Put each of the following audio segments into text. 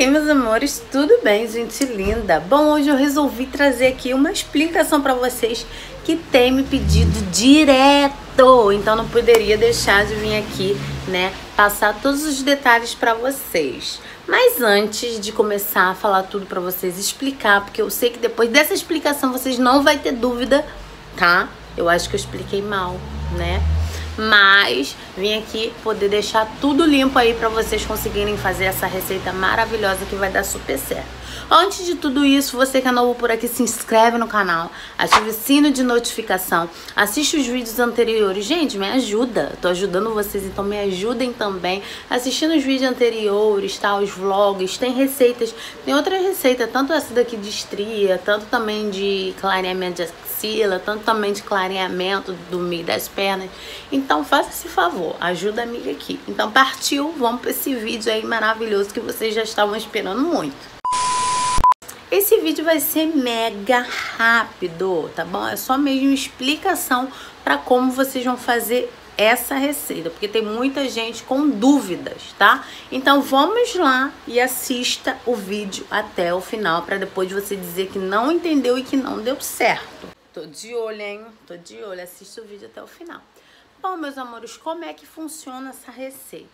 E aí, meus amores, tudo bem, gente linda? Bom, hoje eu resolvi trazer aqui uma explicação pra vocês que tem me pedido direto, então não poderia deixar de vir aqui, né, passar todos os detalhes pra vocês. Mas antes de começar a falar tudo pra vocês, explicar, porque eu sei que depois dessa explicação vocês não vai ter dúvida, tá? Eu acho que eu expliquei mal, né? Mas vim aqui poder deixar tudo limpo aí pra vocês conseguirem fazer essa receita maravilhosa que vai dar super certo. Antes de tudo isso, você que é novo por aqui, se inscreve no canal, ativa o sino de notificação, assiste os vídeos anteriores. Gente, me ajuda, eu tô ajudando vocês, então me ajudem também assistindo os vídeos anteriores, tá? Os vlogs, tem receitas, tem outras receitas, tanto essa daqui de estria, tanto também de clareamento de axila, tanto também de clareamento do meio das pernas. Então faça esse favor, ajuda a amiga aqui. Então partiu, vamos para esse vídeo aí maravilhoso que vocês já estavam esperando muito. Esse vídeo vai ser mega rápido, tá bom? É só mesmo explicação para como vocês vão fazer essa receita, porque tem muita gente com dúvidas, tá? Então vamos lá e assista o vídeo até o final para depois você dizer que não entendeu e que não deu certo. Tô de olho, hein? Tô de olho, assista o vídeo até o final. Bom, meus amores, como é que funciona essa receita,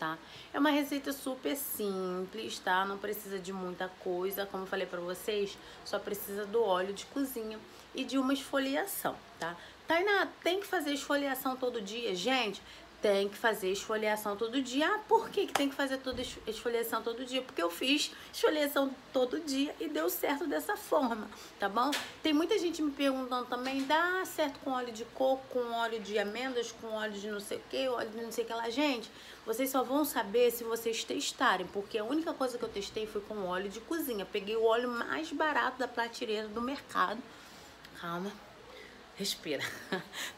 tá? É uma receita super simples, tá? Não precisa de muita coisa, como eu falei pra vocês, só precisa do óleo de cozinha e de uma esfoliação, tá? Tainá, tem que fazer esfoliação todo dia? Gente, tem que fazer esfoliação todo dia. Ah, por que que tem que fazer toda esfoliação todo dia? Porque eu fiz esfoliação todo dia e deu certo dessa forma, tá bom? Tem muita gente me perguntando também, dá certo com óleo de coco, com óleo de amêndoas, com óleo de não sei o que, óleo de não sei o que lá. Gente, vocês só vão saber se vocês testarem, porque a única coisa que eu testei foi com óleo de cozinha. Peguei o óleo mais barato da prateleira do mercado. Calma. Respira.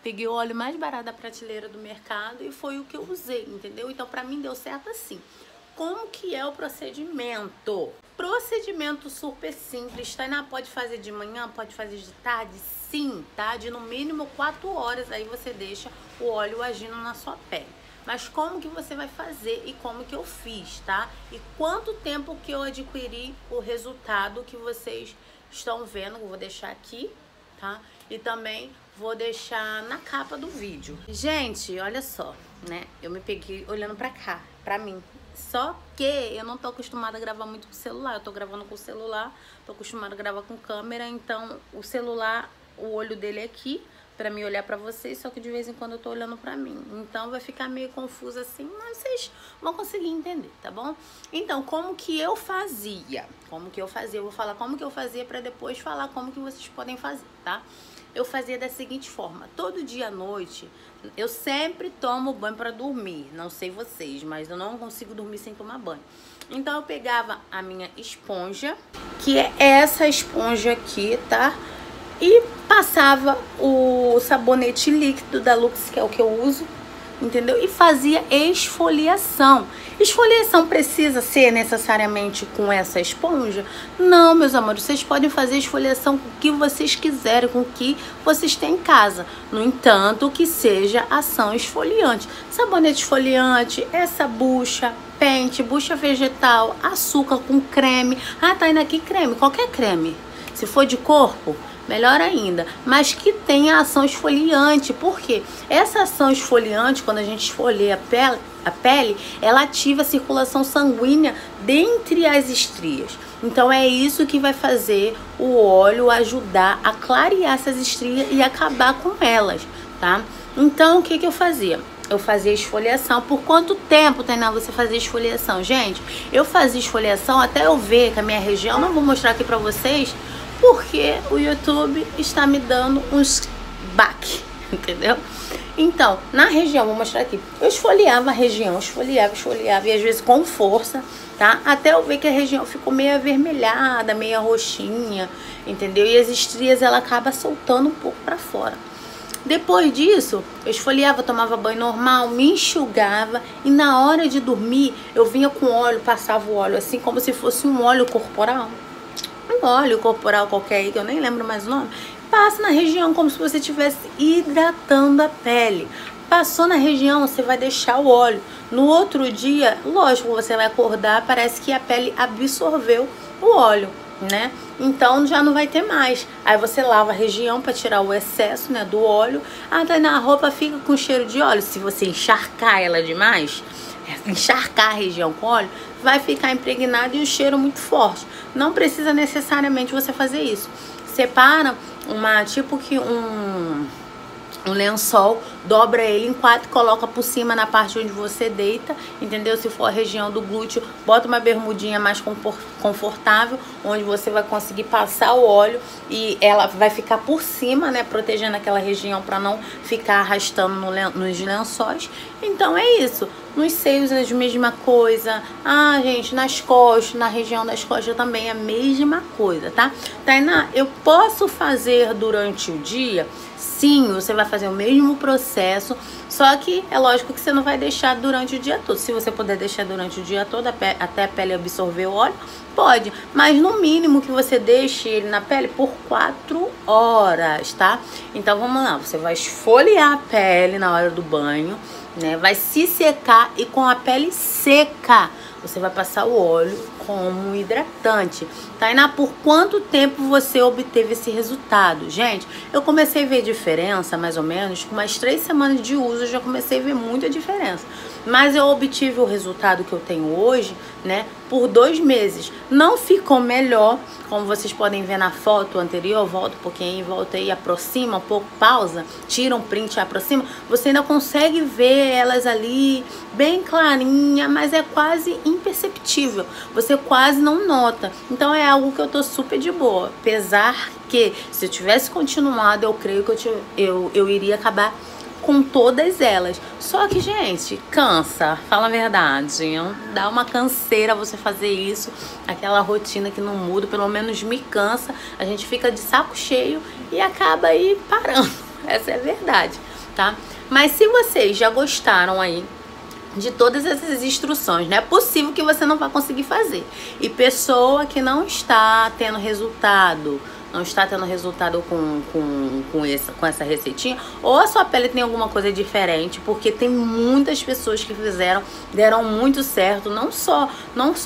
Peguei o óleo mais barato da prateleira do mercado e foi o que eu usei, entendeu? Então, pra mim, deu certo assim. Como que é o procedimento? Procedimento super simples. Tainá, pode fazer de manhã, pode fazer de tarde? Sim, tá? De no mínimo 4 horas, aí você deixa o óleo agindo na sua pele. Mas como que você vai fazer e como que eu fiz, tá? E quanto tempo que eu adquiri o resultado que vocês estão vendo. Eu vou deixar aqui, tá? E também vou deixar na capa do vídeo. Gente, olha só, né? Eu me peguei olhando pra cá, pra mim. Só que eu não tô acostumada a gravar muito com o celular. Eu tô gravando com o celular, tô acostumada a gravar com câmera. Então, o celular, o olho dele é aqui, pra mim olhar pra vocês. Só que de vez em quando eu tô olhando pra mim. Então, vai ficar meio confuso assim, mas vocês vão conseguir entender, tá bom? Então, como que eu fazia? Como que eu fazia? Eu vou falar como que eu fazia pra depois falar como que vocês podem fazer, tá? Eu fazia da seguinte forma, todo dia à noite, eu sempre tomo banho para dormir, não sei vocês, mas eu não consigo dormir sem tomar banho. Então eu pegava a minha esponja, que é essa esponja aqui, tá? E passava o sabonete líquido da Lux, que é o que eu uso, entendeu? E fazia esfoliação. Esfoliação precisa ser necessariamente com essa esponja? Não, meus amores, vocês podem fazer esfoliação com o que vocês quiserem, com o que vocês têm em casa. No entanto, que seja ação esfoliante. Sabonete esfoliante, essa bucha, pente, bucha vegetal, açúcar com creme. Ah, tá indo aqui creme, qualquer creme. Se for de corpo, melhor ainda, mas que tenha ação esfoliante, porque essa ação esfoliante, quando a gente esfolia a pele, ela ativa a circulação sanguínea dentre as estrias. Então é isso que vai fazer o óleo ajudar a clarear essas estrias e acabar com elas, tá? Então o que que eu fazia? Eu fazia esfoliação. Por quanto tempo, Tainá, você fazia esfoliação? Gente, eu fazia esfoliação até eu ver que a minha região, não vou mostrar aqui pra vocês, porque o YouTube está me dando uns baque, entendeu? Então, na região, vou mostrar aqui. Eu esfoliava a região, esfoliava, e às vezes com força, tá? Até eu ver que a região ficou meio avermelhada, meio roxinha, entendeu? E as estrias, ela acaba soltando um pouco pra fora. Depois disso, eu esfoliava, tomava banho normal, me enxugava e na hora de dormir, eu vinha com óleo, passava o óleo assim, como se fosse um óleo corporal. Um óleo corporal qualquer aí, que eu nem lembro mais o nome, passa na região como se você estivesse hidratando a pele. Passou na região, você vai deixar o óleo. No outro dia, lógico, você vai acordar, parece que a pele absorveu o óleo, né? Então já não vai ter mais. Aí você lava a região para tirar o excesso, né, do óleo. Ah, daí na roupa fica com cheiro de óleo. Se você encharcar ela demais, encharcar a região com óleo, vai ficar impregnado e o cheiro muito forte. Não precisa necessariamente você fazer isso. Separa uma, tipo que um lençol, dobra ele em quatro, coloca por cima na parte onde você deita, entendeu? Se for a região do glúteo, bota uma bermudinha mais confortável, onde você vai conseguir passar o óleo e ela vai ficar por cima, né? Protegendo aquela região para não ficar arrastando nos lençóis. Então é isso. Nos seios é a mesma coisa. Ah, gente, nas costas, na região das costas também é a mesma coisa, tá? Tainá, eu posso fazer durante o dia? Sim, você vai fazer o mesmo processo, só que é lógico que você não vai deixar durante o dia todo. Se você puder deixar durante o dia todo, até a pele absorver o óleo, pode. Mas no mínimo que você deixe ele na pele por 4 horas, tá? Então vamos lá, você vai esfoliar a pele na hora do banho, né? Vai se secar e com a pele seca, você vai passar o óleo como hidratante. Tainá, por quanto tempo você obteve esse resultado? Gente, eu comecei a ver diferença, mais ou menos, com umas 3 semanas de uso, eu já comecei a ver muita diferença. Mas eu obtive o resultado que eu tenho hoje, né, por 2 meses. Não ficou melhor, como vocês podem ver na foto anterior, volta um pouquinho, volta aí, aproxima um pouco, pausa, tira um print, aproxima. Você ainda consegue ver elas ali, bem clarinha, mas é quase imperceptível, você quase não nota. Então é algo que eu tô super de boa, apesar que se eu tivesse continuado, eu creio que eu iria acabar com todas elas. Só que, gente, cansa, fala a verdade, hein? Dá uma canseira você fazer isso, aquela rotina que não muda, pelo menos me cansa, a gente fica de saco cheio e acaba aí parando, essa é a verdade, tá? Mas se vocês já gostaram aí de todas essas instruções, não é possível que você não vá conseguir fazer. E pessoa que não está tendo resultado, não está tendo resultado com essa receitinha, ou a sua pele tem alguma coisa diferente, porque tem muitas pessoas que fizeram, deram muito certo, não só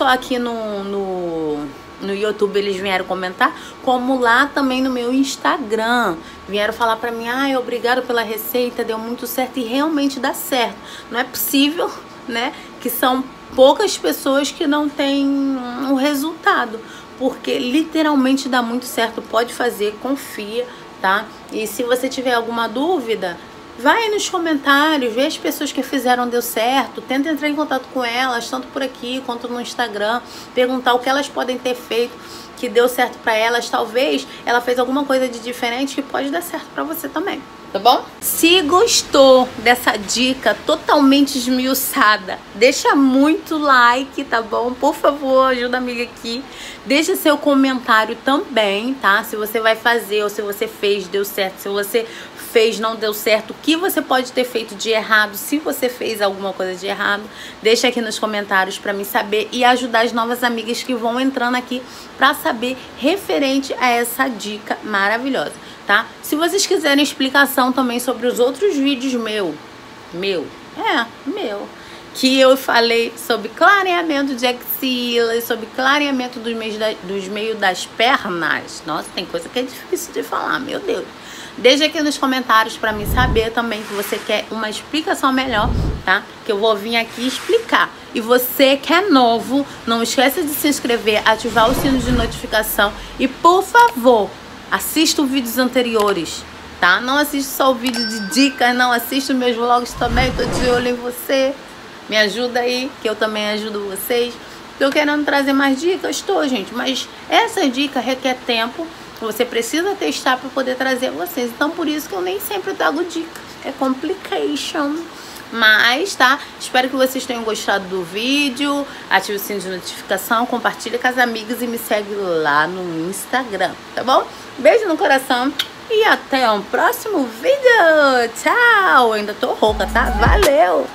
aqui no YouTube eles vieram comentar, como lá também no meu Instagram. Vieram falar pra mim, ah, obrigado pela receita, deu muito certo, e realmente dá certo. Não é possível, né, que são poucas pessoas que não têm um resultado, porque literalmente dá muito certo, pode fazer, confia, tá? E se você tiver alguma dúvida, vai aí nos comentários, vê as pessoas que fizeram, deu certo, tenta entrar em contato com elas, tanto por aqui quanto no Instagram, perguntar o que elas podem ter feito que deu certo pra elas, talvez ela fez alguma coisa de diferente que pode dar certo pra você também, tá bom? Se gostou dessa dica totalmente esmiuçada, deixa muito like, tá bom? Por favor, ajuda a amiga aqui. Deixa seu comentário também, tá? Se você vai fazer, ou se você fez, deu certo, se você fez, não deu certo, o que você pode ter feito de errado, se você fez alguma coisa de errado, deixa aqui nos comentários pra mim saber e ajudar as novas amigas que vão entrando aqui pra saber referente a essa dica maravilhosa, tá? Se vocês quiserem explicação também sobre os outros vídeos meu, que eu falei sobre clareamento de axilas, sobre clareamento dos meios das pernas, nossa, tem coisa que é difícil de falar, meu Deus. Deixa aqui nos comentários pra mim saber também que você quer uma explicação melhor, tá? Que eu vou vir aqui explicar. E você que é novo, não esqueça de se inscrever, ativar o sino de notificação e, por favor, assista os vídeos anteriores, tá? Não assista só o vídeo de dicas, não. Assista meus vlogs também, tô de olho em você. Me ajuda aí, que eu também ajudo vocês. Tô querendo trazer mais dicas, tô, gente. Mas essa dica requer tempo. Você precisa testar para poder trazer vocês. Então, por isso que eu nem sempre trago dicas. É complication. Mas, tá? Espero que vocês tenham gostado do vídeo. Ative o sino de notificação. Compartilha com as amigas e me segue lá no Instagram, tá bom? Beijo no coração e até o próximo vídeo. Tchau! Ainda tô rouca, tá? Valeu!